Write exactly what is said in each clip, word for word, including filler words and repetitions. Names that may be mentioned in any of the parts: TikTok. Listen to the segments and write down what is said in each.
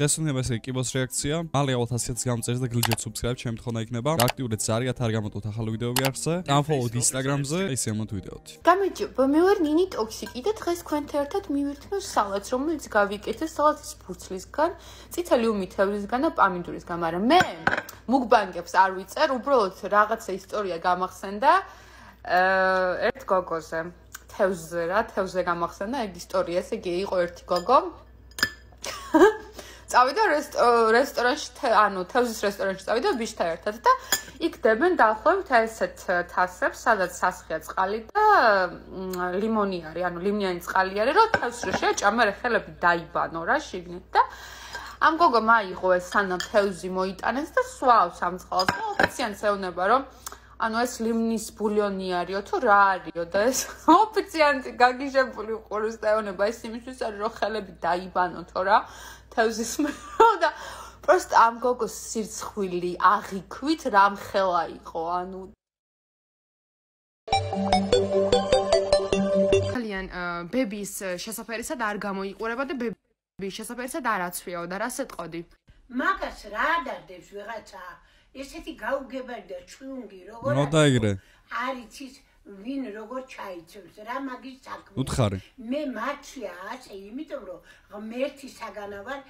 Desene mesela ki bas reaksiya. Mali otasiyatsiz gamzajda klijet subscribe chemit xona ikneba. Aktiv retsariya targamot otaxalu video versa. Unfollow Instagram-za esemat videot. Გამიჯობა, მე ვარ ნინი ტოქსიკი და დღეს თქვენთან ერთად მივირთმევ სალათს, რომელიც გავიკეთე სალათის ფურცლისგან, წითელი უმითავრისგან და პამინდურისგან, მაგრამ მე მუკბანგებს არ ვიწერ, უბრალოდ რაღაცა ისტორია გამახსენდა ერთ გოგოზე. თევზზე რა, თევზზე გამახსენდა ეგ ისტორია, ესე იგი იყო ერთი გოგო. Წავიდა რესტორანში, ანუ თევზის რესტორანში წავიდა ბიშთან ერთად და იქ დებენ დაახლოებით ესეთ თასებს, სადაც სასხია წყალი და ლიმონი არის, ანუ ლიმონიანი წყალი არის, რომ თევზს რო შეაჭამა ხელები დაიბანო რა შიგნით და ამ გოგომ აიღო ეს სანამ თევზი მოიტანეს და სვავს ამ წყალს და ოფიციანტს ეუბნება, რომ ანუ ეს ლიმონის ბულიონი არისო თუ რა არისო და ეს ოფიციანტი გაგიჟებული ყურს და ეუბნება, ეს იმისთვის არის, რომ ხელები დაიბანოთო რა. თევზის მერე და просто ამ გოგოს სირცხვილი აღიქვით რამ ხელა იყო ანუ ძალიან ბების შესაფერისად არ გამოიყურება და ბების შესაფერისად არ აცვიაო და რა სეტყოდი მაგას რა ადარდებს ვიღაცა ესეთი გაუგებარი და ჩუნგი როგორ არის ის ვინ როგორ ჩაიცვს რა მაგის საქმე უთხარი მე მათია ასე იმიტომ რომ ღმერთი საგანავარ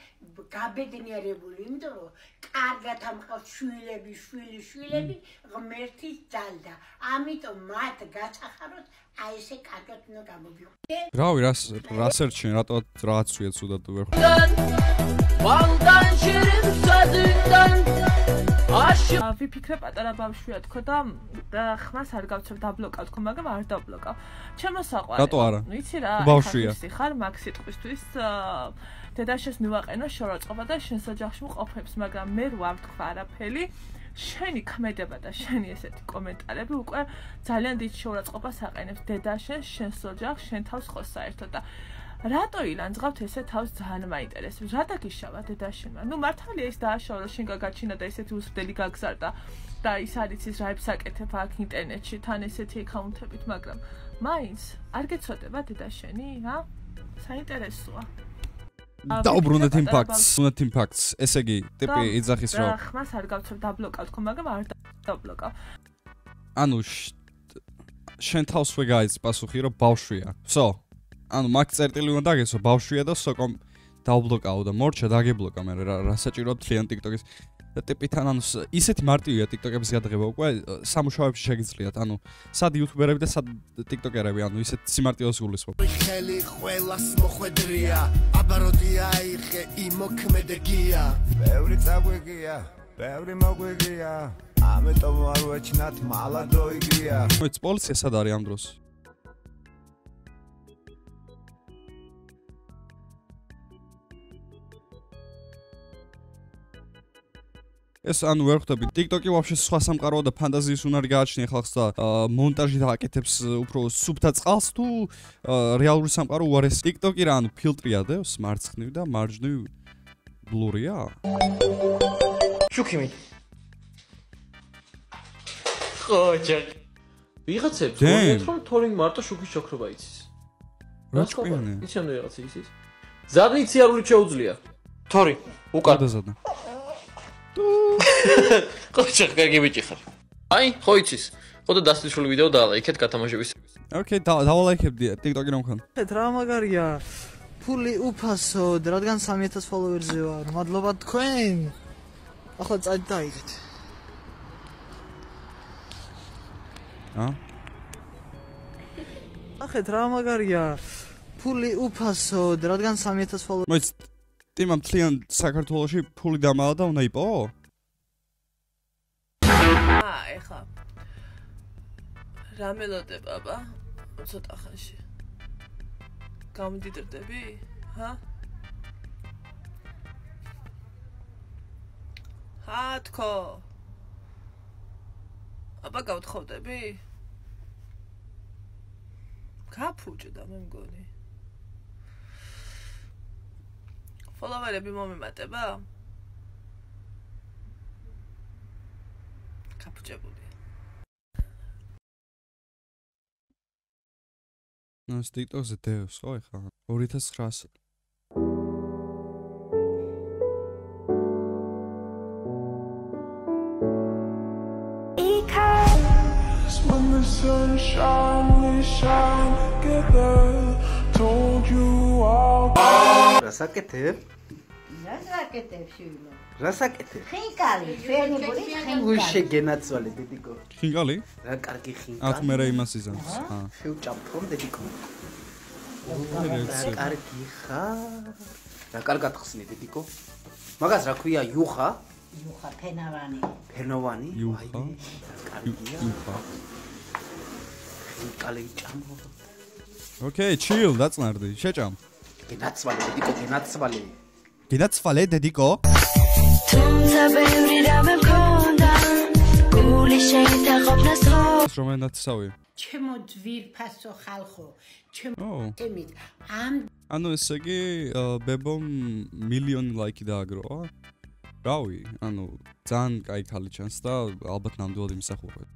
გაბედნიერებული იმიტომ რომ კარგად ამყავს შვილები შვილი შვილები ღმერთის ძალდა ამიტომ მათ გაწახაროთ აი ესე კარგად უნდა გამოვიყვნენ რავი რას რასერჩენ რატო რაცვია ცუდად ვერ ვანდან შირიმსაძიდან ვიფიქრე პატარა ბავშვია თქო და ხმას არ გავწევ დაბლოკავ თქო მაგრამ არ დაბლოკავ ჩემო საყვარელი რატო არა ვიცი რა ბავშვია ხარ მაგ სიტყვისთვის დედაშეს მივაყენო შორაწყობა და შენს ოჯახში მყოფებს მაგრამ მე რა ვთქვა არაფერი შენი ქმედება და შენი ესეთი კომენტარები უკვე ძალიან დიდ შორაწყობას აყენებს დედაშეს შენს ოჯახს შენ თავს ხო საერთოდ და რატო ილანძღავთ ესე თავს ძალიან მაინტერესებს. Რა დაგიშავა დედაშენმა? ნუ მართალია ის დააშავა, რომ შენ გაგაჩინა და ესეთი უსვდელი გაგზარდა და ის არ იცის რა ებს აკეთებ აქ ინტერნეტში თან ესეთი აკაუნტებით, მაგრამ მაინც არ გეცოდება დედაშენი, რა? საინტერესოა. დაუბრუნდეთ იმპაქტს, უბრუნდეთ იმპაქტს. ესე იგი, ტიპი იძახის რა. და ხმას არ გავწევ დაბლოკავ თქო, მაგრამ არ დაბლოკავ. ანუ შენ თავს ვერ გაიცი პასუხი, რომ ბავშვია. So Ano, mak certili onda gdzie są bałszuja do sokom daublokało da morcha dage bloka mera rasaczirot klian TikTokis. Da te pytanan iset martija TikTokeb zgadreba układ samushoebshi shegizliat. Ano, sad youtuberebi da sad TikTokerebi ano iset simartios gulisvo. Xeli xvelas moxvedria, abarodia ixhe imokmedegia. Bevri tsaguegia, bevri moguegia. Ametom ar vechnat mala doigria. Moits polisia sad ari am dros. Ეს ანუ ვერ ხვდები TikTok-ი ვაფშე სხვა სამყაროა და ფანტაზიის უნარი გააჩნია ხალხს და მონტაჟით აკეთებს უფრო სუფთა წყალს თუ რეალური სამყარო უარეს TikTok-ი რა ანუ ფილტრი ადევს მარცხნივ და მარჯვნივ ბლურია ჩუქიმი ხოჯა ვიღაცებს გონიათ რომ თორინგ მარტო შუქის შოქრობა იცის რა სკოლა იციან ვიღაცა იცის ზადნიცი არ უნდა შეუძლია თორი უკან დაზადნა Chodź, jak nie będzie char. Aj, chodź. Chodź, dasz ty szul wideo dalej. Kiedy kata może być? Okej, dało lajkę. TikTok nie mam. Trauma garia. Puli upaso. Drodgan sam jest follower ziwa. Madloba tkoin. A chodź, aj daj. A? Okej, trauma garia. Puli upaso. Drodgan sam jest follower. Ty mam klient Sakartoloshi puli dama dał na ipo. A, echa. Ramelody baba. Co ta hasie? Kam diter debi? Ha? Hatko. Aba gawdchowdebi. Kapucie damy goni. Followerები მომემატება? Გაფუჭებულია. ნუ TikTok-ზე დევს ხო ეხლა? ორი ათას ცხრაასი. the sunshine, we shine together. Told you all. Rasak etir. Rasak etir şöyle. Rasak etir. Xingali. Feni buri xingali. Bu işe genel söyle dedik o. Xingali? Rak arki xingali. At merayı masizan. Ha. Şu çapkom dedik o. Rak arki ha. Rak arka tıksın dedik o. Magas rakviya yuha. Jucha, penawani. Penawani? Jucha. Jucha. Okay, chill, that's not it. Siedzam. Gnatzwale, dediko, gnatzwale. Gnatzwale, dediko? Zresztą napisały. Czemu drzwi paso halcho? Czemu emit? Ano, jest segi, bebom milion lajki da agro. Brawi, ano, can kaj kali częsta, albat nam dodim sachować.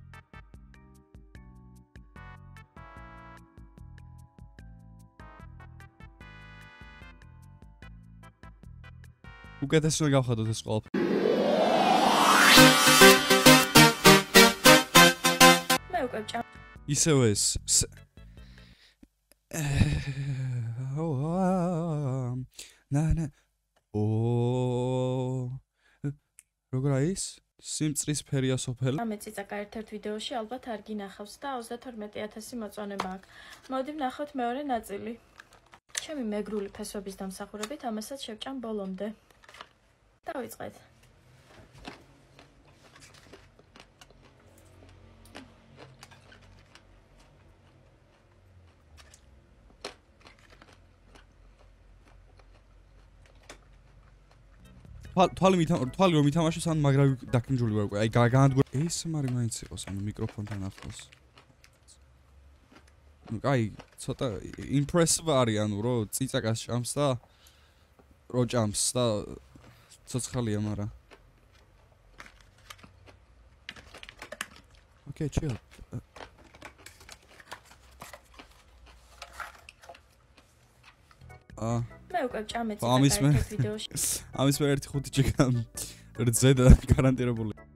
Ugadeś nogał chado ze szkoły. I se wes. Na na. O. Rograis სიმწრის ფერია სოფელ სამეცი წაკა ერთ-ერთ ვიდეოში ალბათ არ გინახავს და ოცდათორმეტი ათასი მოწონება აქვს მოდი ვნახოთ მეორე ნაწილი ჩემი მეგრული ფესვების დამსახურებით ამასაც შევჭამ ბოლომდე დავიწყეთ თვალი მითამ თვალი რომ მითამაშეს ან მაგრავი დაკინჯული ვარ უკვე აი გაანგგვე ეს მარი მაინც იყოს ანუ მიკროფონთან ახლოს ну აი ცოტა impressive არის ანუ რომ წიწაკას ჭამს და რო ჭამს და ცოცხალია მარა ოკეი chill აა მე უკვე ჭამეცი და ერთ ვიდეოში ამის მე ერთი ხუთი ჯიგა რძედა გარანტირებული